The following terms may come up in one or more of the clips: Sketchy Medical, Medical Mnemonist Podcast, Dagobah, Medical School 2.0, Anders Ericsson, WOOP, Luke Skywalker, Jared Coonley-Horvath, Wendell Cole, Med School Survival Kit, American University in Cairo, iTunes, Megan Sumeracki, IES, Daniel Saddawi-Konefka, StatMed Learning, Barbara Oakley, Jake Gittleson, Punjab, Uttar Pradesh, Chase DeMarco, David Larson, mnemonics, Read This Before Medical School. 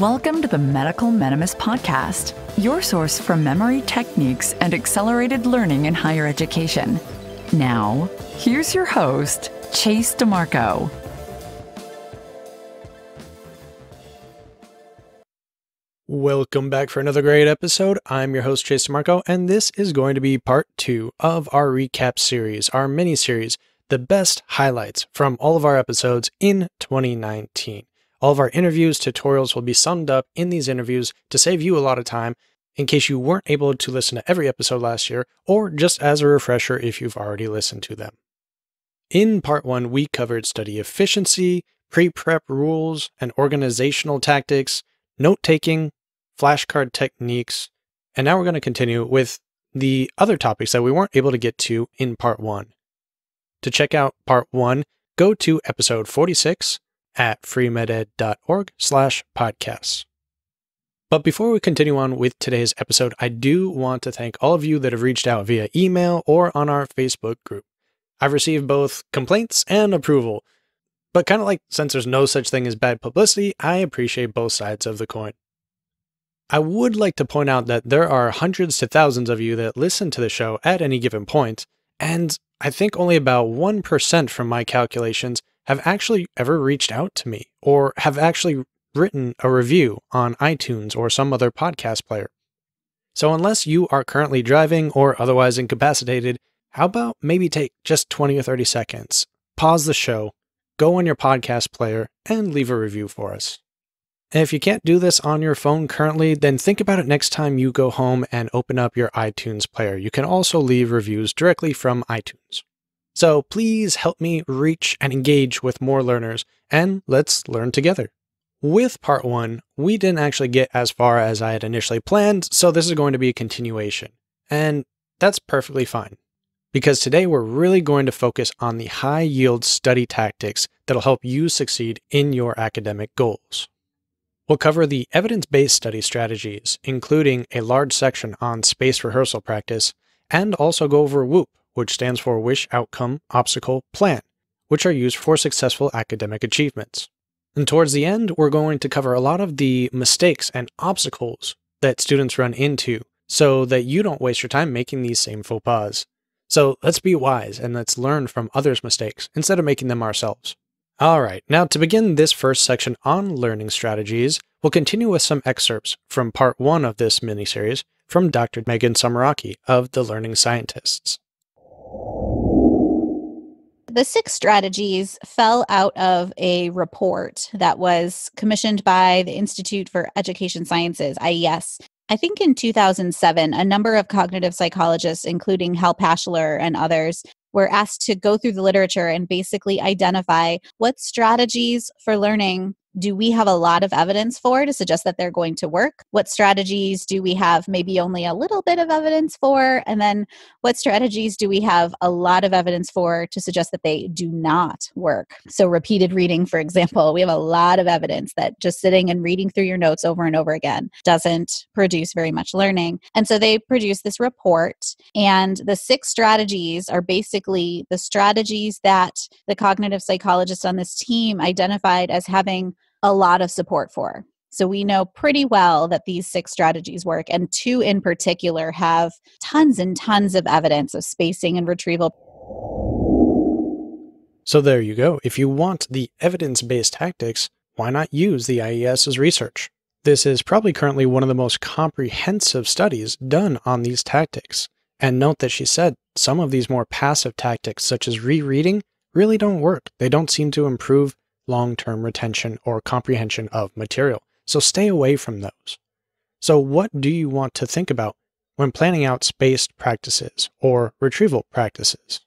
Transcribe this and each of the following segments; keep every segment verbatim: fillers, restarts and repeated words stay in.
Welcome to the Medical Mnemonist Podcast, your source for memory techniques and accelerated learning in higher education. Now, here's your host, Chase DeMarco. Welcome back for another great episode. I'm your host, Chase DeMarco, and this is going to be part two of our recap series, our mini-series, the best highlights from all of our episodes in twenty nineteen. All of our interviews, tutorials will be summed up in these interviews to save you a lot of time in case you weren't able to listen to every episode last year, or just as a refresher if you've already listened to them. In part one, we covered study efficiency, pre-prep rules and organizational tactics, note-taking, flashcard techniques, and now we're going to continue with the other topics that we weren't able to get to in part one. To check out part one, go to episode forty-six, at freemeded.org slash podcasts. But before we continue on with today's episode, I do want to thank all of you that have reached out via email or on our Facebook group. I've received both complaints and approval, but kind of like, since there's no such thing as bad publicity, I appreciate both sides of the coin. I would like to point out that there are hundreds to thousands of you that listen to the show at any given point, and I think only about one percent from my calculations have actually ever reached out to me or have actually written a review on iTunes or some other podcast player. So unless you are currently driving or otherwise incapacitated, how about maybe take just twenty or thirty seconds, pause the show, go on your podcast player, and leave a review for us. And if you can't do this on your phone currently, then think about it next time you go home and open up your iTunes player. You can also leave reviews directly from iTunes. So please help me reach and engage with more learners, and let's learn together. With part one, we didn't actually get as far as I had initially planned, so this is going to be a continuation. And that's perfectly fine, because today we're really going to focus on the high-yield study tactics that'll help you succeed in your academic goals. We'll cover the evidence-based study strategies, including a large section on spaced rehearsal practice, and also go over WOOP, which stands for Wish, Outcome, Obstacle, Plan, which are used for successful academic achievements. And towards the end, we're going to cover a lot of the mistakes and obstacles that students run into so that you don't waste your time making these same faux pas. So let's be wise and let's learn from others' mistakes instead of making them ourselves. All right, now to begin this first section on learning strategies, we'll continue with some excerpts from part one of this miniseries from Doctor Megan Sumeracki of The Learning Scientists. The six strategies fell out of a report that was commissioned by the Institute for Education Sciences, I E S. I think in two thousand seven, a number of cognitive psychologists, including Hal Pashler and others, were asked to go through the literature and basically identify what strategies for learning do we have a lot of evidence for to suggest that they're going to work? What strategies do we have maybe only a little bit of evidence for? And then what strategies do we have a lot of evidence for to suggest that they do not work? So repeated reading, for example, we have a lot of evidence that just sitting and reading through your notes over and over again doesn't produce very much learning. And so they produced this report, and the six strategies are basically the strategies that the cognitive psychologists on this team identified as having a lot of support for. So we know pretty well that these six strategies work, and two in particular have tons and tons of evidence of spacing and retrieval. So there you go. If you want the evidence-based tactics, why not use the I E S's research? This is probably currently one of the most comprehensive studies done on these tactics. And note that she said some of these more passive tactics, such as rereading, really don't work. They don't seem to improve long-term retention or comprehension of material. So stay away from those. So what do you want to think about when planning out spaced practices or retrieval practices?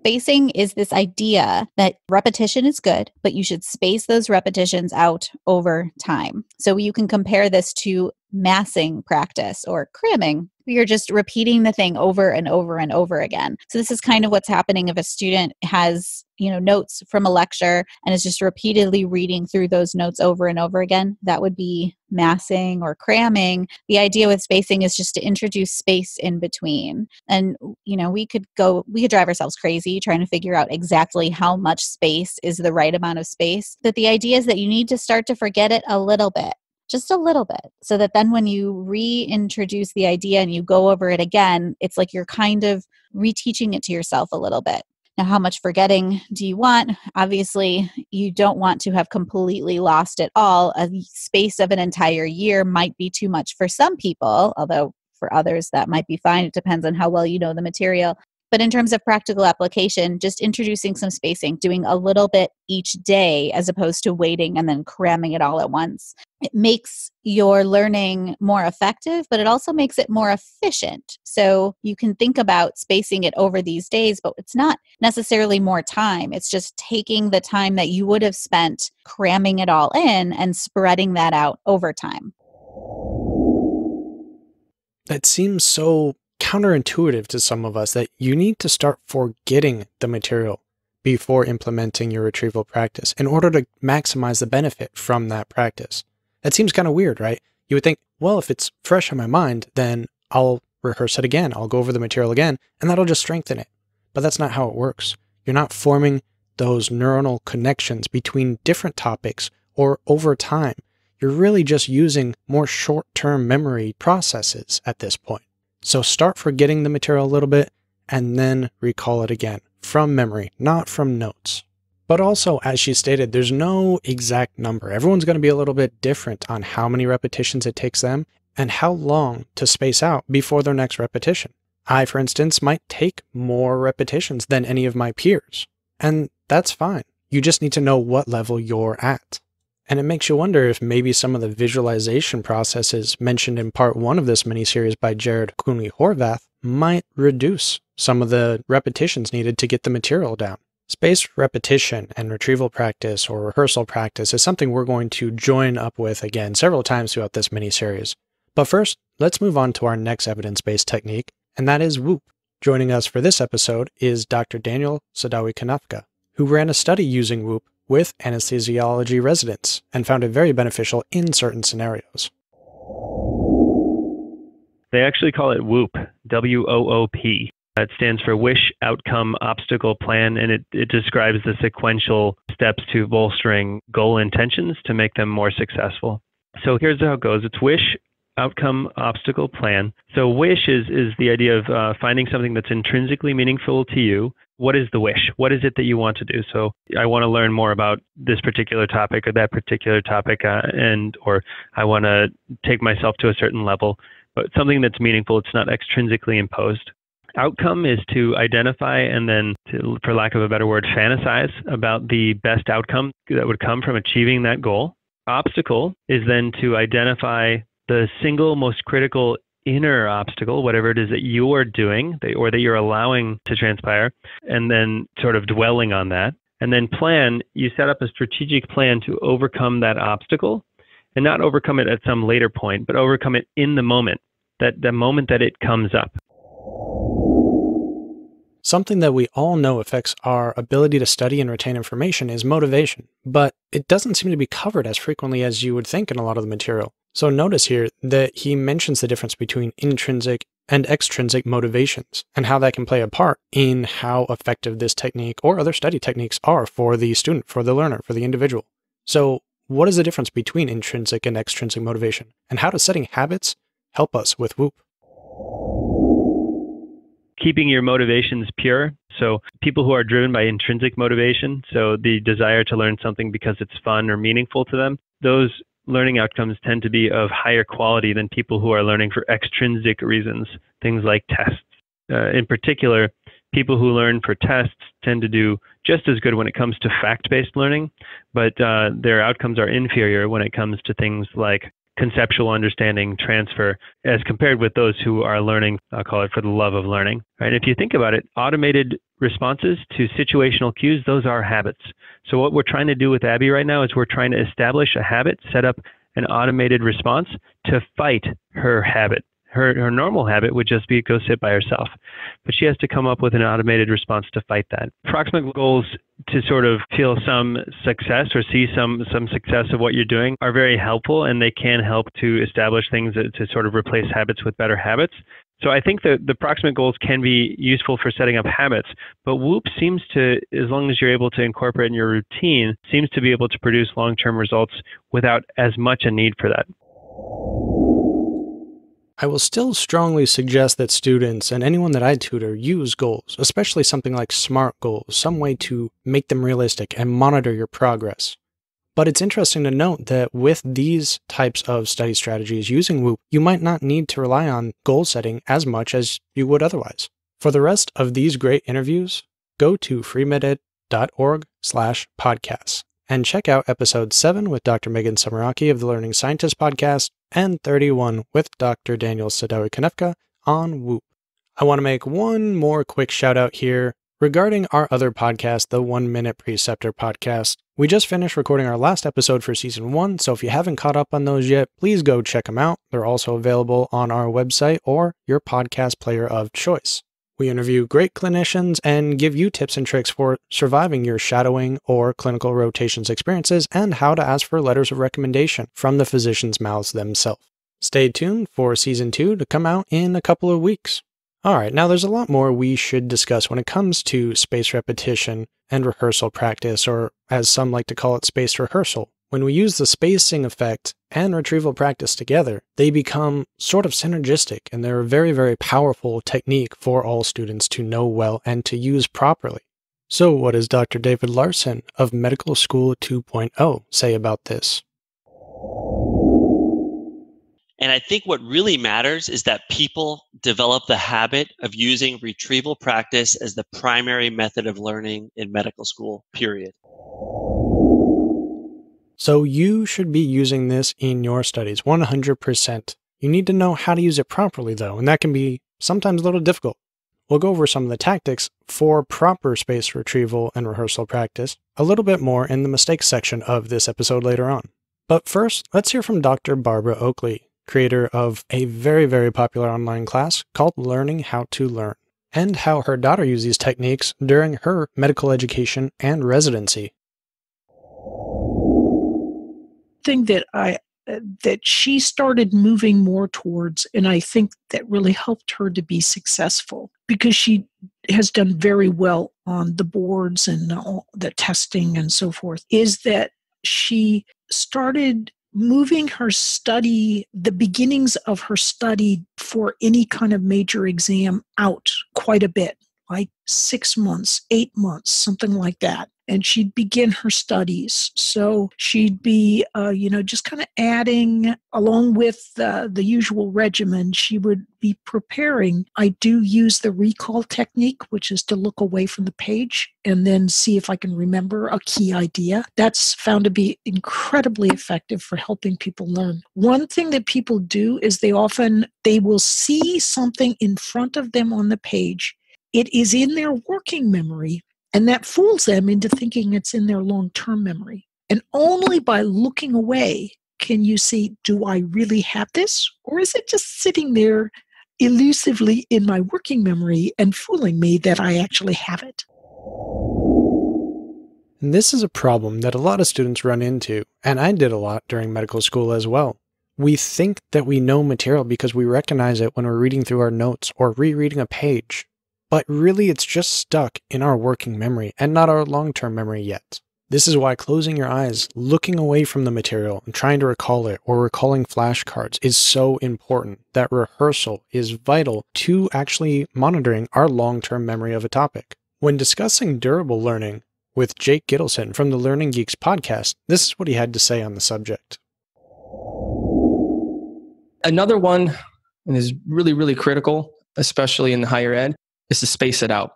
Spacing is this idea that repetition is good, but you should space those repetitions out over time. So you can compare this to massing practice or cramming. you're just repeating the thing over and over and over again. So this is kind of what's happening if a student has, you know, notes from a lecture and is just repeatedly reading through those notes over and over again. That would be massing or cramming. The idea with spacing is just to introduce space in between. And, you know, we could go, we could drive ourselves crazy trying to figure out exactly how much space is the right amount of space. But the idea is that you need to start to forget it a little bit. Just a little bit, so that then when you reintroduce the idea and you go over it again, it's like you're kind of reteaching it to yourself a little bit. Now, how much forgetting do you want? Obviously, you don't want to have completely lost it all. A space of an entire year might be too much for some people, although for others that might be fine. It depends on how well you know the material. But in terms of practical application, just introducing some spacing, doing a little bit each day as opposed to waiting and then cramming it all at once. It makes your learning more effective, but it also makes it more efficient. So you can think about spacing it over these days, but it's not necessarily more time. It's just taking the time that you would have spent cramming it all in and spreading that out over time. That seems so counterintuitive to some of us, that you need to start forgetting the material before implementing your retrieval practice in order to maximize the benefit from that practice. That seems kind of weird, right? You would think, well, if it's fresh in my mind, then I'll rehearse it again. I'll go over the material again, and that'll just strengthen it. But that's not how it works. You're not forming those neuronal connections between different topics or over time. You're really just using more short-term memory processes at this point. So start forgetting the material a little bit and then recall it again from memory, not from notes. But also, as she stated, there's no exact number. Everyone's going to be a little bit different on how many repetitions it takes them and how long to space out before their next repetition. I, for instance, might take more repetitions than any of my peers, and that's fine. You just need to know what level you're at. And it makes you wonder if maybe some of the visualization processes mentioned in part one of this miniseries by Jared Coonley-Horvath might reduce some of the repetitions needed to get the material down. Spaced repetition and retrieval practice or rehearsal practice is something we're going to join up with again several times throughout this miniseries. But first, let's move on to our next evidence-based technique, and that is WOOP. Joining us for this episode is Doctor Daniel Saddawi-Konefka, who ran a study using WOOP with anesthesiology residents and found it very beneficial in certain scenarios. They actually call it WOOP, W O O P. It stands for Wish, Outcome, Obstacle, Plan, and it, it describes the sequential steps to bolstering goal intentions to make them more successful. So here's how it goes. It's Wish, Outcome, Obstacle, Plan. So wish is, is the idea of uh, finding something that's intrinsically meaningful to you. What is the wish? What is it that you want to do? So I want to learn more about this particular topic or that particular topic, uh, and or I want to take myself to a certain level, but something that's meaningful. It's not extrinsically imposed. Outcome is to identify and then, to, for lack of a better word, fantasize about the best outcome that would come from achieving that goal. Obstacle is then to identify the single most critical inner obstacle, whatever it is that you are doing or that you're allowing to transpire, and then sort of dwelling on that. And then plan, you set up a strategic plan to overcome that obstacle and not overcome it at some later point, but overcome it in the moment, that the moment that it comes up. Something that we all know affects our ability to study and retain information is motivation, but it doesn't seem to be covered as frequently as you would think in a lot of the material. So notice here that he mentions the difference between intrinsic and extrinsic motivations and how that can play a part in how effective this technique or other study techniques are for the student, for the learner, for the individual. So what is the difference between intrinsic and extrinsic motivation, and how does setting habits help us with WOOP? Keeping your motivations pure. So people who are driven by intrinsic motivation, so the desire to learn something because it's fun or meaningful to them, those learning outcomes tend to be of higher quality than people who are learning for extrinsic reasons, things like tests. Uh, in particular, people who learn for tests tend to do just as good when it comes to fact-based learning, but uh, their outcomes are inferior when it comes to things like conceptual understanding, transfer, as compared with those who are learning, I'll call it, for the love of learning. Right? If you think about it, automated responses to situational cues, those are habits. So what we're trying to do with Abby right now is we're trying to establish a habit, set up an automated response to fight her habit. her, her normal habit would just be go sit by herself, but she has to come up with an automated response to fight that. Proximate goals to sort of feel some success or see some some success of what you're doing are very helpful, and they can help to establish things that, to sort of replace habits with better habits. So I think that the proximate goals can be useful for setting up habits, but WHOOP seems to, as long as you're able to incorporate in your routine, seems to be able to produce long-term results without as much a need for that. I will still strongly suggest that students and anyone that I tutor use goals, especially something like SMART goals, some way to make them realistic and monitor your progress. But it's interesting to note that with these types of study strategies using WHOOP, you might not need to rely on goal setting as much as you would otherwise. For the rest of these great interviews, go to freemeded dot org slash podcasts and check out episode seven with Doctor Megan Sumeracki of the Learning Scientists podcast, and thirty-one with Doctor Daniel Saddawi-Konefka on WHOOP. I want to make one more quick shout out here regarding our other podcast, the One Minute Preceptor podcast. We just finished recording our last episode for season one, so if you haven't caught up on those yet, please go check them out. They're also available on our website or your podcast player of choice. We interview great clinicians and give you tips and tricks for surviving your shadowing or clinical rotations experiences, and how to ask for letters of recommendation from the physicians' mouths themselves. Stay tuned for season two to come out in a couple of weeks. All right, now there's a lot more we should discuss when it comes to spaced repetition and rehearsal practice, or as some like to call it, spaced rehearsal. When we use the spacing effect and retrieval practice together, they become sort of synergistic, and they're a very, very powerful technique for all students to know well and to use properly. So what does Doctor David Larson of Medical School two point oh say about this? And I think what really matters is that people develop the habit of using retrieval practice as the primary method of learning in medical school, period. So you should be using this in your studies, one hundred percent. You need to know how to use it properly though, and that can be sometimes a little difficult. We'll go over some of the tactics for proper spaced retrieval and rehearsal practice a little bit more in the mistakes section of this episode later on. But first, let's hear from Doctor Barbara Oakley, creator of a very, very popular online class called Learning How to Learn, and how her daughter used these techniques during her medical education and residency. Thing that I that she started moving more towards, and I think that really helped her to be successful, because she has done very well on the boards and all the testing and so forth, is that she started moving her study, the beginnings of her study for any kind of major exam out quite a bit, like six months, eight months, something like that. And she'd begin her studies. So she'd be, uh, you know, just kind of adding, along with uh, the usual regimen, she would be preparing. I do use the recall technique, which is to look away from the page and then see if I can remember a key idea. That's found to be incredibly effective for helping people learn. One thing that people do is they often, they will see something in front of them on the page. It is in their working memory, and that fools them into thinking it's in their long-term memory. And only by looking away can you see, do I really have this? Or is it just sitting there elusively in my working memory and fooling me that I actually have it? And this is a problem that a lot of students run into, and I did a lot during medical school as well. We think that we know material because we recognize it when we're reading through our notes or rereading a page. But really, it's just stuck in our working memory and not our long-term memory yet. This is why closing your eyes, looking away from the material and trying to recall it, or recalling flashcards, is so important. That rehearsal is vital to actually monitoring our long-term memory of a topic. When discussing durable learning with Jake Gittleson from the Learning Geeks podcast, this is what he had to say on the subject. Another one, and is really, really critical, especially in the higher ed, is to space it out.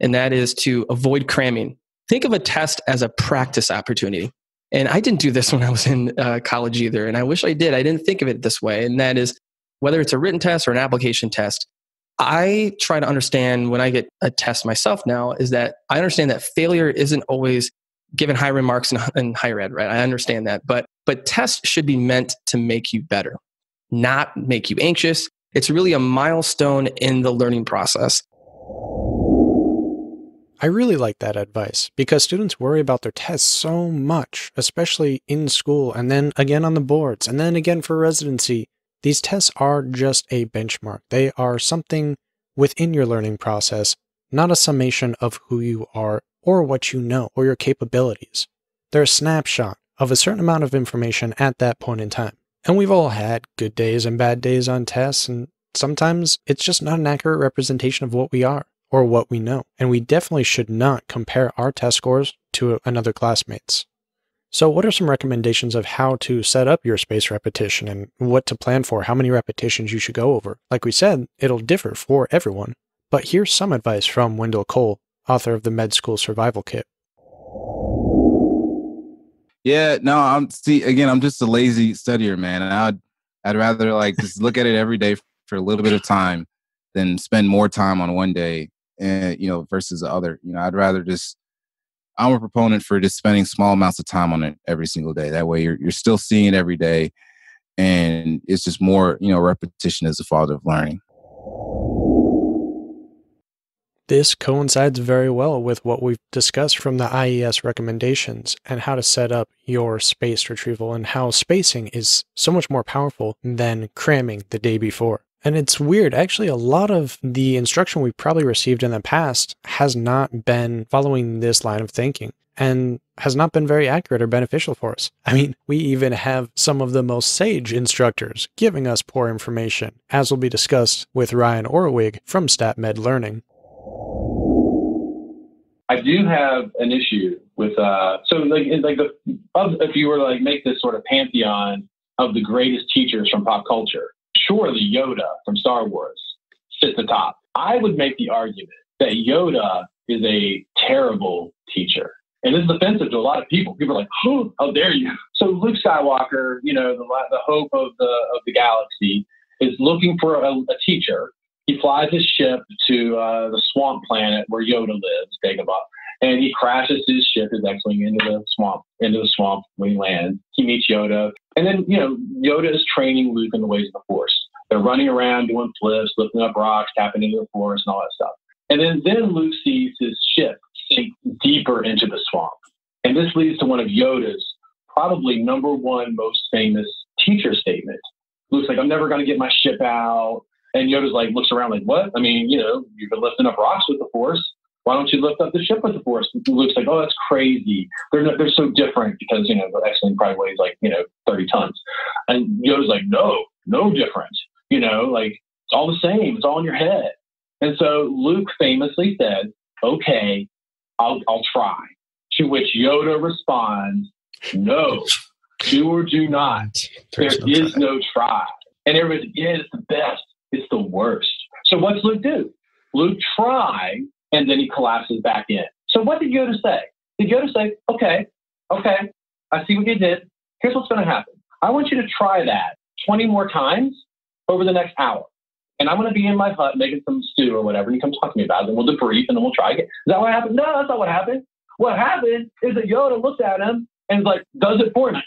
And that is to avoid cramming. Think of a test as a practice opportunity. And I didn't do this when I was in uh, college either. And I wish I did. I didn't think of it this way. And that is, whether it's a written test or an application test, I try to understand when I get a test myself now is that I understand that failure isn't always given high remarks in, in higher ed, right? I understand that. But, but tests should be meant to make you better, not make you anxious, It's really a milestone in the learning process. I really like that advice because students worry about their tests so much, especially in school and then again on the boards and then again for residency. These tests are just a benchmark. They are something within your learning process, not a summation of who you are or what you know or your capabilities. They're a snapshot of a certain amount of information at that point in time. And we've all had good days and bad days on tests, and sometimes it's just not an accurate representation of what we are or what we know. And we definitely should not compare our test scores to another classmate's. So what are some recommendations of how to set up your spaced repetition and what to plan for, how many repetitions you should go over? Like we said, it'll differ for everyone, but here's some advice from Wendell Cole, author of the Med School Survival Kit. Yeah, no, I'm see again, I'm just a lazy studier, man. And I'd I'd rather like just look at it every day for a little bit of time than spend more time on one day and you know versus the other. You know, I'd rather just I'm a proponent for just spending small amounts of time on it every single day. That way you're, you're still seeing it every day. And it's just more, you know, repetition is the father of learning. This coincides very well with what we've discussed from the I E S recommendations and how to set up your spaced retrieval and how spacing is so much more powerful than cramming the day before. And it's weird, actually, a lot of the instruction we probably received in the past has not been following this line of thinking and has not been very accurate or beneficial for us. I mean, we even have some of the most sage instructors giving us poor information, as will be discussed with Ryan Orwig from StatMed Learning. I do have an issue with, uh, so like, like the, if you were to like make this sort of pantheon of the greatest teachers from pop culture, sure, the Yoda from Star Wars sits atop. I would make the argument that Yoda is a terrible teacher. And this is offensive to a lot of people. People are like, oh, how dare you? So Luke Skywalker, you know, the, the hope of the, of the galaxy, is looking for a, a teacher. He flies his ship to uh, the swamp planet where Yoda lives, Dagobah, and he crashes his ship, his X-Wing, into the swamp, into the swamp when he lands. He meets Yoda. And then, you know, Yoda is training Luke in the ways of the Force. They're running around, doing flips, lifting up rocks, tapping into the Force, and all that stuff. And then, then Luke sees his ship sink deeper into the swamp. And this leads to one of Yoda's probably number one most famous teacher statement. Luke's like, I'm never going to get my ship out. And Yoda's like, looks around like, what? I mean, you know, you've been lifting up rocks with the Force. Why don't you lift up the ship with the Force? And Luke's like, oh, that's crazy. They're not, they're so different because, you know, the X-Wing probably weighs like, you know, thirty tons. And Yoda's like, no, no different. You know, like, it's all the same. It's all in your head. And so Luke famously said, okay, I'll, I'll try. To which Yoda responds, no, do or do not. There is no try. And everybody's like, yeah, it's the best. It's the worst. So what's Luke do? Luke tries. And then he collapses back in. So what did Yoda say? Did Yoda say, okay, okay, I see what you did. Here's what's going to happen. I want you to try that twenty more times over the next hour. And I'm going to be in my hut making some stew or whatever. And you come talk to me about it. And we'll debrief and then we'll try again. Is that what happened? No, that's not what happened. What happened is that Yoda looked at him and is like, does it for him.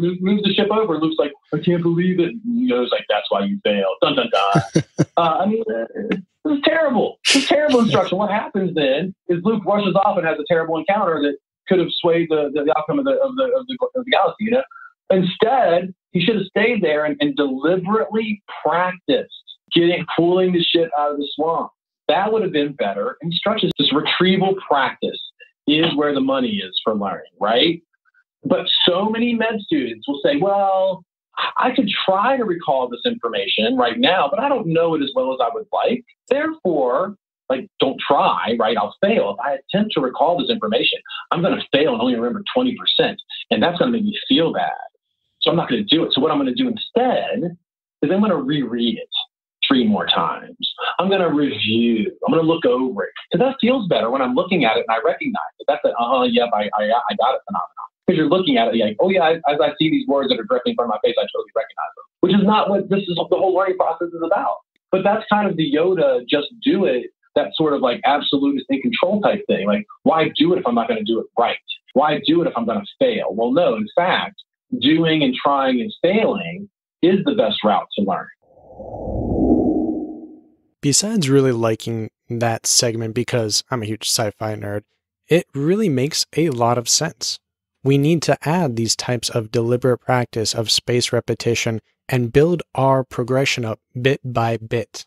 Moves move the ship over. Luke's like, I can't believe it. And Yoda's like, that's why you failed. Dun, dun, dun. uh, I mean... Uh, This is terrible. This is terrible instruction. What happens then is Luke rushes off and has a terrible encounter that could have swayed the, the, the outcome of the, of the of the of the galaxy. You know, instead he should have stayed there and, and deliberately practiced getting pulling the ship out of the swamp. That would have been better instruction. This retrieval practice is where the money is for learning, right? But so many med students will say, "Well, I could try to recall this information right now, but I don't know it as well as I would like. Therefore, like, don't try, right? I'll fail. If I attempt to recall this information, I'm going to fail and only remember twenty percent. And that's going to make me feel bad. So I'm not going to do it. So what I'm going to do instead is I'm going to reread it three more times. I'm going to review. I'm going to look over it. Because that feels better when I'm looking at it and I recognize it. That's an, uh-huh, yep, I, I, I got it phenomenon. Because you're looking at it, you're like, oh, yeah, as I see these words that are directly in front of my face, I totally recognize them, which is not what this is, the whole learning process is about. But that's kind of the Yoda, just do it, that sort of like absolutist in control type thing. Like, why do it if I'm not going to do it right? Why do it if I'm going to fail? Well, no, in fact, doing and trying and failing is the best route to learn. besides really liking that segment because I'm a huge sci-fi nerd, it really makes a lot of sense. We need to add these types of deliberate practice of spaced repetition and build our progression up bit by bit.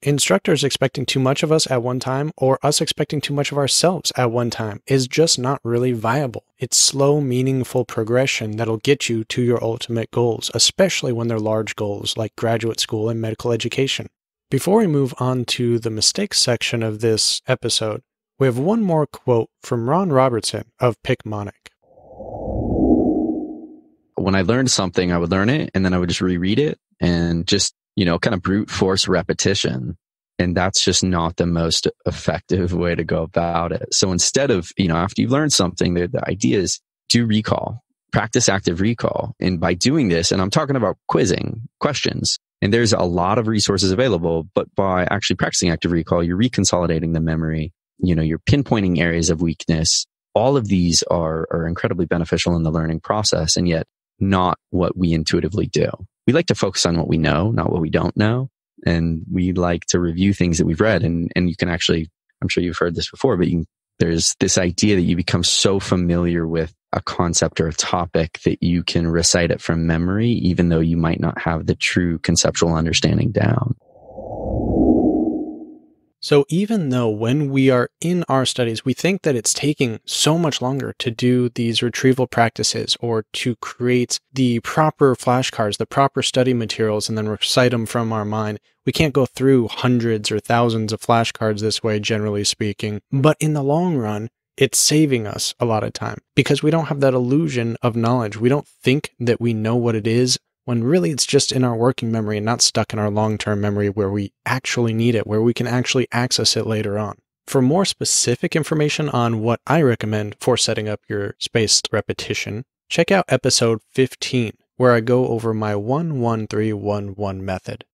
Instructors expecting too much of us at one time, or us expecting too much of ourselves at one time, is just not really viable. It's slow, meaningful progression that'll get you to your ultimate goals, especially when they're large goals like graduate school and medical education. Before we move on to the mistakes section of this episode, we have one more quote from Ron Robertson of Pickmonic. When I learned something, I would learn it and then I would just reread it and just, you know, kind of brute force repetition. And that's just not the most effective way to go about it. So instead of, you know, after you've learned something, the, the idea is do recall, practice active recall. And by doing this, and I'm talking about quizzing questions, and there's a lot of resources available, but by actually practicing active recall, you're reconsolidating the memory, you know, you're pinpointing areas of weakness. All of these are, are incredibly beneficial in the learning process, and yet not what we intuitively do. We like to focus on what we know, not what we don't know. And we like to review things that we've read. And, and you can actually, I'm sure you've heard this before, but you, there's this idea that you become so familiar with a concept or a topic that you can recite it from memory, even though you might not have the true conceptual understanding down. So even though when we are in our studies, we think that it's taking so much longer to do these retrieval practices or to create the proper flashcards, the proper study materials, and then recite them from our mind. We can't go through hundreds or thousands of flashcards this way, generally speaking. But in the long run, it's saving us a lot of time because we don't have that illusion of knowledge. We don't think that we know what it is, when really it's just in our working memory and not stuck in our long-term memory where we actually need it, where we can actually access it later on. For more specific information on what I recommend for setting up your spaced repetition, check out episode fifteen, where I go over my one one three one one method.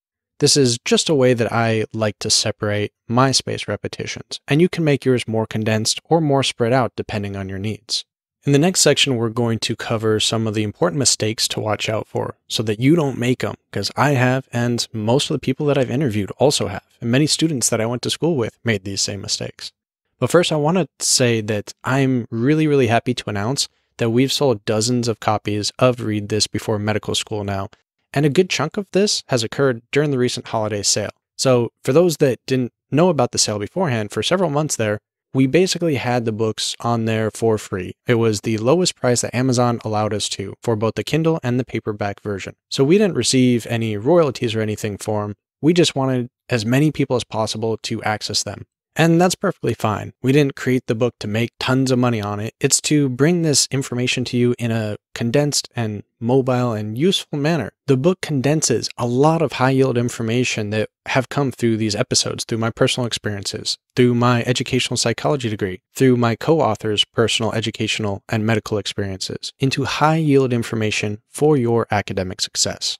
This is just a way that I like to separate my spaced repetitions, and you can make yours more condensed or more spread out depending on your needs. In the next section, we're going to cover some of the important mistakes to watch out for so that you don't make them, because I have, and most of the people that I've interviewed also have, and many students that I went to school with made these same mistakes. But first, I want to say that I'm really, really happy to announce that we've sold dozens of copies of Read This Before Medical School now, and a good chunk of this has occurred during the recent holiday sale. So for those that didn't know about the sale beforehand, for several months there, we basically had the books on there for free. It was the lowest price that Amazon allowed us to for both the Kindle and the paperback version. So we didn't receive any royalties or anything for them. We just wanted as many people as possible to access them. And that's perfectly fine. We didn't create the book to make tons of money on it. It's to bring this information to you in a condensed and mobile and useful manner. The book condenses a lot of high-yield information that have come through these episodes, through my personal experiences, through my educational psychology degree, through my co-authors' personal, educational, and medical experiences, into high-yield information for your academic success.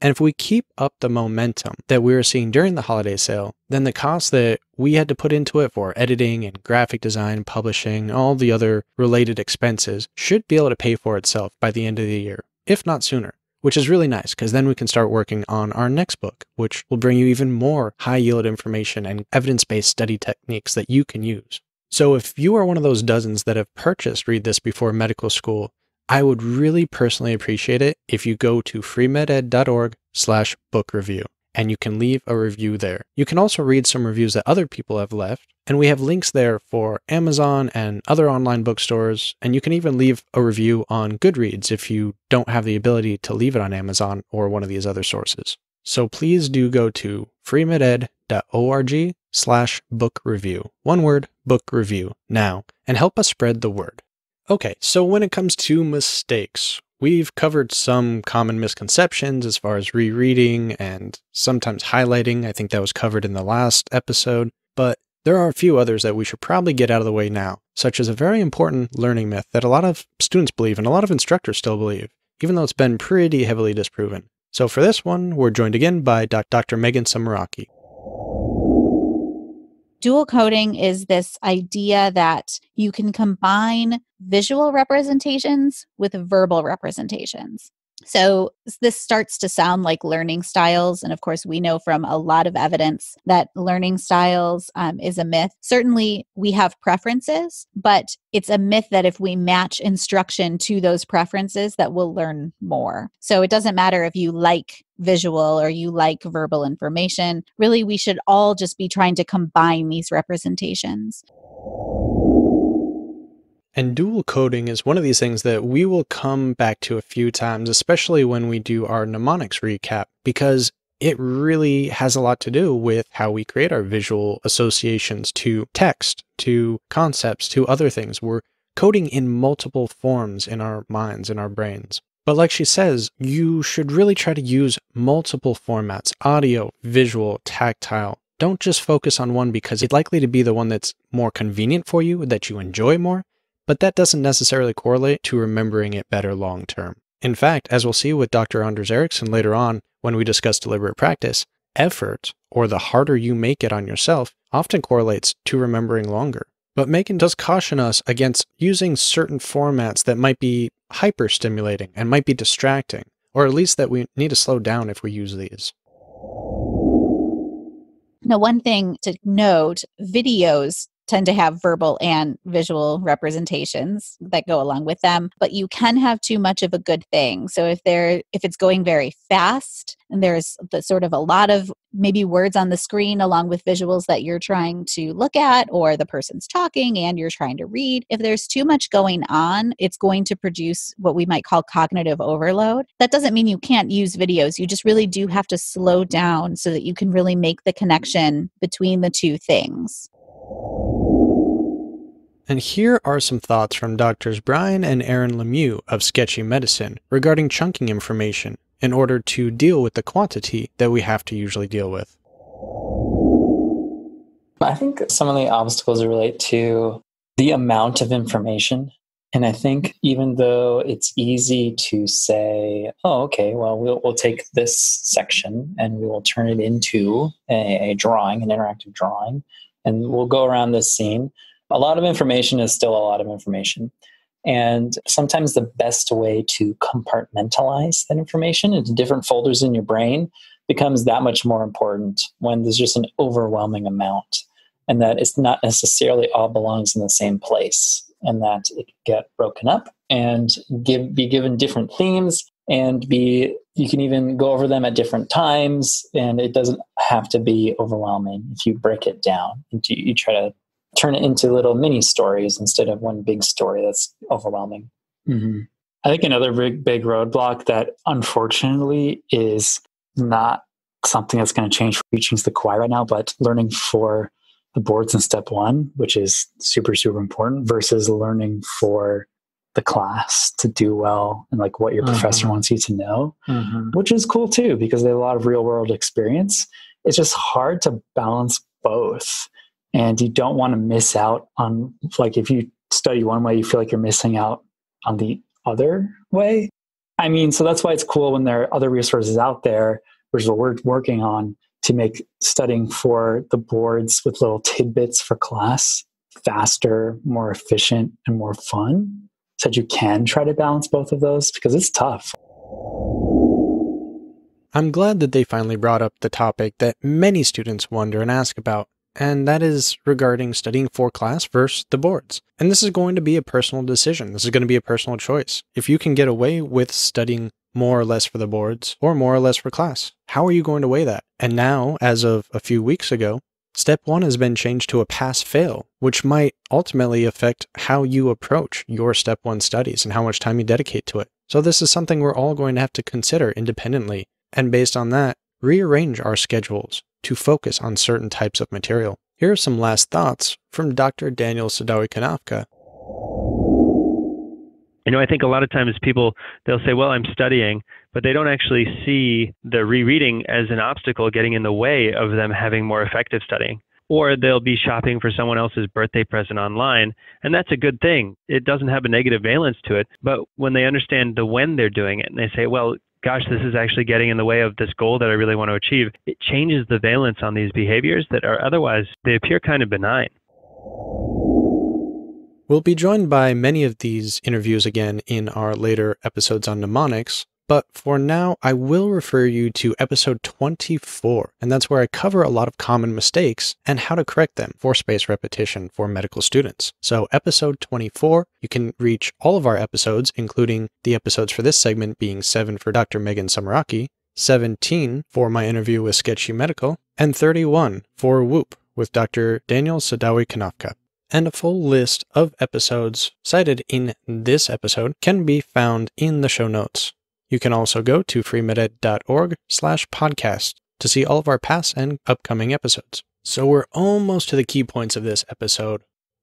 And if we keep up the momentum that we were seeing during the holiday sale, then the cost that we had to put into it for editing and graphic design, publishing, all the other related expenses should be able to pay for itself by the end of the year, if not sooner, which is really nice because then we can start working on our next book, which will bring you even more high-yield information and evidence-based study techniques that you can use. So if you are one of those dozens that have purchased Read This Before Medical School, I would really personally appreciate it if you go to freemeded.org slash book review and you can leave a review there. You can also read some reviews that other people have left, and we have links there for Amazon and other online bookstores, and you can even leave a review on Goodreads if you don't have the ability to leave it on Amazon or one of these other sources. So please do go to freemeded.org slash book review, one word, book review, now, and help us spread the word. Okay, so when it comes to mistakes, we've covered some common misconceptions as far as rereading and sometimes highlighting. I think that was covered in the last episode, but there are a few others that we should probably get out of the way now, such as a very important learning myth that a lot of students believe and a lot of instructors still believe, even though it's been pretty heavily disproven. So for this one, we're joined again by Doctor Megan Sumeracki. Dual coding is this idea that you can combine visual representations with verbal representations. So this starts to sound like learning styles. And of course, we know from a lot of evidence that learning styles um, is a myth. Certainly, we have preferences, but it's a myth that if we match instruction to those preferences, that we'll learn more. So it doesn't matter if you like visual or you like verbal information. Really, we should all just be trying to combine these representations. And dual coding is one of these things that we will come back to a few times, especially when we do our mnemonics recap, because it really has a lot to do with how we create our visual associations to text, to concepts, to other things. We're coding in multiple forms in our minds, in our brains. But like she says, you should really try to use multiple formats: audio, visual, tactile. Don't just focus on one because it's likely to be the one that's more convenient for you, that you enjoy more. But that doesn't necessarily correlate to remembering it better long term. In fact, as we'll see with Doctor Anders Ericsson later on when we discuss deliberate practice, effort, or the harder you make it on yourself, often correlates to remembering longer. But Megan does caution us against using certain formats that might be hyper-stimulating and might be distracting, or at least that we need to slow down if we use these. Now, one thing to note, videos tend to have verbal and visual representations that go along with them, but you can have too much of a good thing. So if they're, if it's going very fast and there's the sort of a lot of maybe words on the screen along with visuals that you're trying to look at, or the person's talking and you're trying to read, if there's too much going on, it's going to produce what we might call cognitive overload. That doesn't mean you can't use videos. You just really do have to slow down so that you can really make the connection between the two things. And here are some thoughts from Doctors Brian and Aaron Lemieux of Sketchy Medicine regarding chunking information in order to deal with the quantity that we have to usually deal with. I think some of the obstacles relate to the amount of information. And I think even though it's easy to say, oh, okay, well, we'll, we'll take this section and we will turn it into a, a drawing, an interactive drawing, and we'll go around this scene. A lot of information is still a lot of information. And sometimes the best way to compartmentalize that information into different folders in your brain becomes that much more important when there's just an overwhelming amount, and that it's not necessarily all belongs in the same place, and that it can get broken up and give, be given different themes, and be you can even go over them at different times, and it doesn't have to be overwhelming if you break it down and you, you try to turn it into little mini stories instead of one big story that's overwhelming. Mm-hmm. I think another big, big roadblock that unfortunately is not something that's going to change for reaching the choir right now, but learning for the boards in step one, which is super, super important, versus learning for the class to do well and like what your mm-hmm. professor wants you to know, mm-hmm. which is cool too, because they have a lot of real world experience. It's just hard to balance both. And you don't want to miss out on, like, if you study one way, you feel like you're missing out on the other way. I mean, so that's why it's cool when there are other resources out there, which is what we're working on, to make studying for the boards with little tidbits for class faster, more efficient, and more fun, so that you can try to balance both of those, because it's tough. I'm glad that they finally brought up the topic that many students wonder and ask about, and that is regarding studying for class versus the boards. And this is going to be a personal decision. This is going to be a personal choice. If you can get away with studying more or less for the boards or more or less for class, how are you going to weigh that? And now, as of a few weeks ago, step one has been changed to a pass-fail, which might ultimately affect how you approach your step one studies and how much time you dedicate to it. So this is something we're all going to have to consider independently, and based on that, rearrange our schedules to focus on certain types of material. Here are some last thoughts from Doctor Daniel Saddawi-Konefka. You know, I think a lot of times people, they'll say, well, I'm studying, but they don't actually see the rereading as an obstacle getting in the way of them having more effective studying. Or they'll be shopping for someone else's birthday present online, and that's a good thing. It doesn't have a negative valence to it, but when they understand the when they're doing it, and they say, well, gosh, this is actually getting in the way of this goal that I really want to achieve, it changes the valence on these behaviors that are otherwise, they appear kind of benign. We'll be joined by many of these interviews again in our later episodes on mnemonics, But for now, I will refer you to episode twenty-four, and that's where I cover a lot of common mistakes and how to correct them for spaced repetition for medical students. So episode twenty-four, you can reach all of our episodes, including the episodes for this segment being seven for Doctor Megan Sumeracki, seventeen for my interview with Sketchy Medical, and thirty-one for WOOP with Doctor Daniel Saddawi-Konefka. And a full list of episodes cited in this episode can be found in the show notes. You can also go to freemeded.org slash podcast to see all of our past and upcoming episodes. So we're almost to the key points of this episode.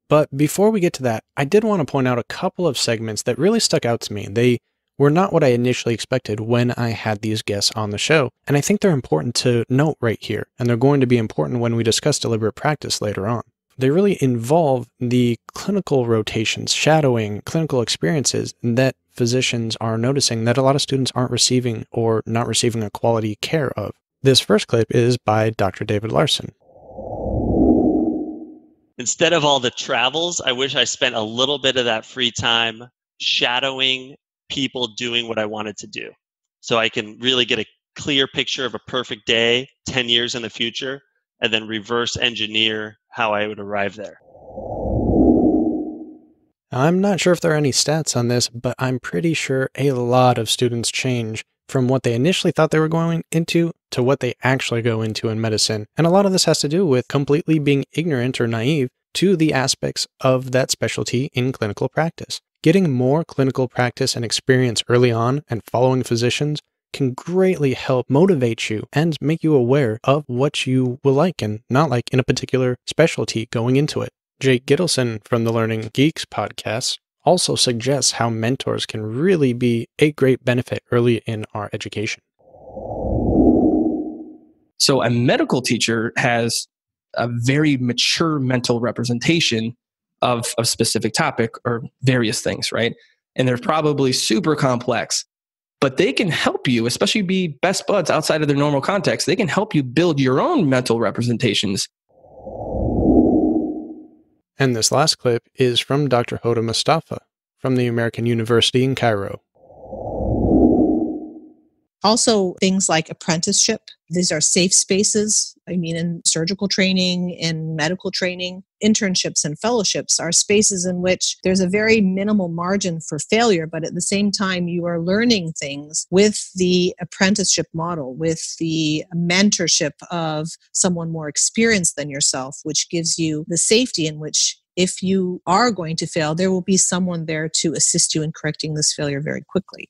But before we get to that, I did want to point out a couple of segments that really stuck out to me. They were not what I initially expected when I had these guests on the show, and I think they're important to note right here, and they're going to be important when we discuss deliberate practice later on. They really involve the clinical rotations, shadowing, clinical experiences that physicians are noticing that a lot of students aren't receiving or not receiving a quality care of. This first clip is by Doctor David Larson. Instead of all the travels, I wish I spent a little bit of that free time shadowing people doing what I wanted to do. So I can really get a clear picture of a perfect day ten years in the future and then reverse engineer how I would arrive there. I'm not sure if there are any stats on this, but I'm pretty sure a lot of students change from what they initially thought they were going into to what they actually go into in medicine. And a lot of this has to do with completely being ignorant or naive to the aspects of that specialty in clinical practice. Getting more clinical practice and experience early on and following physicians can greatly help motivate you and make you aware of what you will like and not like in a particular specialty going into it. Jake Gittleson from the Learning Geeks podcast also suggests how mentors can really be a great benefit early in our education. So a medical teacher has a very mature mental representation of a specific topic or various things, right? And they're probably super complex. But they can help you, especially be best buds outside of their normal context. They can help you build your own mental representations. And this last clip is from Doctor Hoda Mostafa from the American University in Cairo. Also, things like apprenticeship. These are safe spaces. I mean, in surgical training, in medical training, internships and fellowships are spaces in which there's a very minimal margin for failure, but at the same time, you are learning things with the apprenticeship model, with the mentorship of someone more experienced than yourself, which gives you the safety in which if you are going to fail, there will be someone there to assist you in correcting this failure very quickly.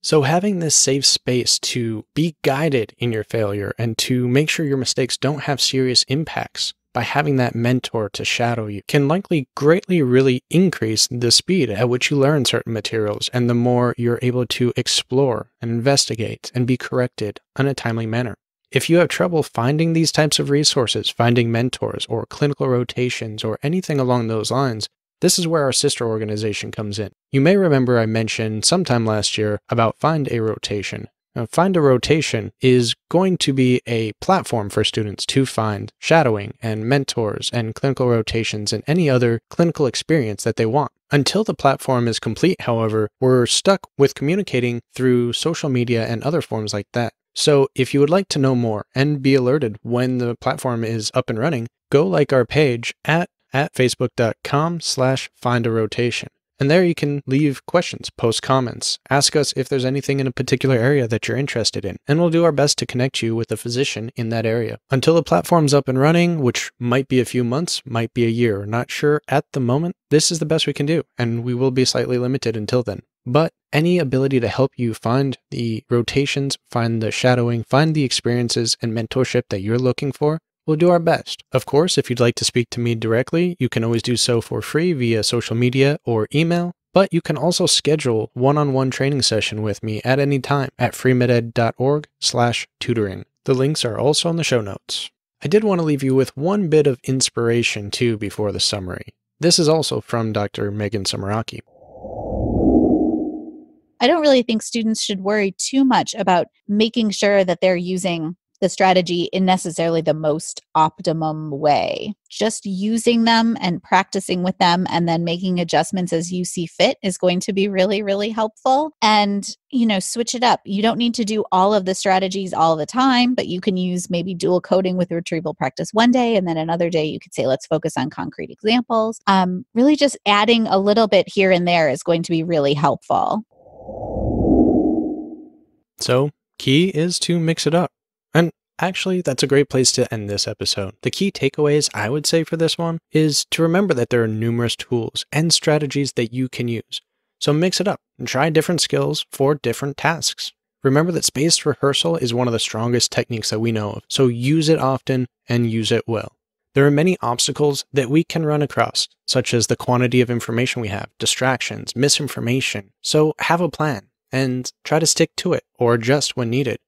So having this safe space to be guided in your failure and to make sure your mistakes don't have serious impacts by having that mentor to shadow you can likely greatly really increase the speed at which you learn certain materials and the more you're able to explore and investigate and be corrected in a timely manner. If you have trouble finding these types of resources, finding mentors or clinical rotations or anything along those lines, this is where our sister organization comes in. You may remember I mentioned sometime last year about Find a Rotation. Now, Find a Rotation is going to be a platform for students to find shadowing and mentors and clinical rotations and any other clinical experience that they want. Until the platform is complete, however, we're stuck with communicating through social media and other forms like that. So if you would like to know more and be alerted when the platform is up and running, go like our page at at facebook.com slash find a rotation. And there you can leave questions, post comments, ask us if there's anything in a particular area that you're interested in, and we'll do our best to connect you with a physician in that area. Until the platform's up and running, which might be a few months, might be a year, not sure at the moment, this is the best we can do, and we will be slightly limited until then. But any ability to help you find the rotations, find the shadowing, find the experiences and mentorship that you're looking for, we'll do our best. Of course, if you'd like to speak to me directly, you can always do so for free via social media or email, but you can also schedule one-on-one training session with me at any time at freemeded.org slash tutoring. The links are also in the show notes. I did want to leave you with one bit of inspiration too before the summary. This is also from Doctor Megan Sumeracki. I don't really think students should worry too much about making sure that they're using the strategy in necessarily the most optimum way. Just using them and practicing with them and then making adjustments as you see fit is going to be really, really helpful. And, you know, switch it up. You don't need to do all of the strategies all the time, but you can use maybe dual coding with retrieval practice one day. And then another day you could say, let's focus on concrete examples. Um, really just adding a little bit here and there is going to be really helpful. So key is to mix it up. And actually, that's a great place to end this episode. The key takeaways I would say for this one is to remember that there are numerous tools and strategies that you can use. So mix it up and try different skills for different tasks. Remember that spaced rehearsal is one of the strongest techniques that we know of, so use it often and use it well. There are many obstacles that we can run across, such as the quantity of information we have, distractions, misinformation. So have a plan and try to stick to it or adjust when needed.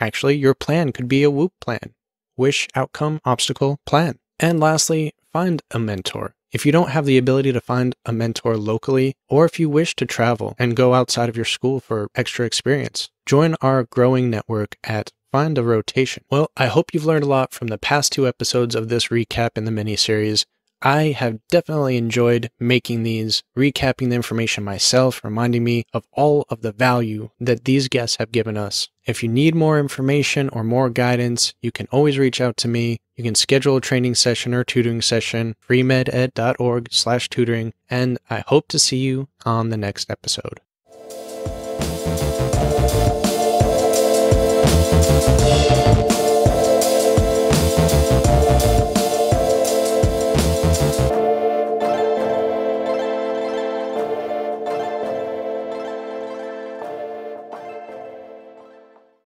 Actually, your plan could be a WOOP plan, wish, outcome, obstacle, plan. And lastly, find a mentor. If you don't have the ability to find a mentor locally, or if you wish to travel and go outside of your school for extra experience, join our growing network at Find a Rotation. Well, I hope you've learned a lot from the past two episodes of this recap in the mini-series. I have definitely enjoyed making these, recapping the information myself, reminding me of all of the value that these guests have given us. If you need more information or more guidance, you can always reach out to me. You can schedule a training session or tutoring session, freemeded.org slash tutoring, and I hope to see you on the next episode.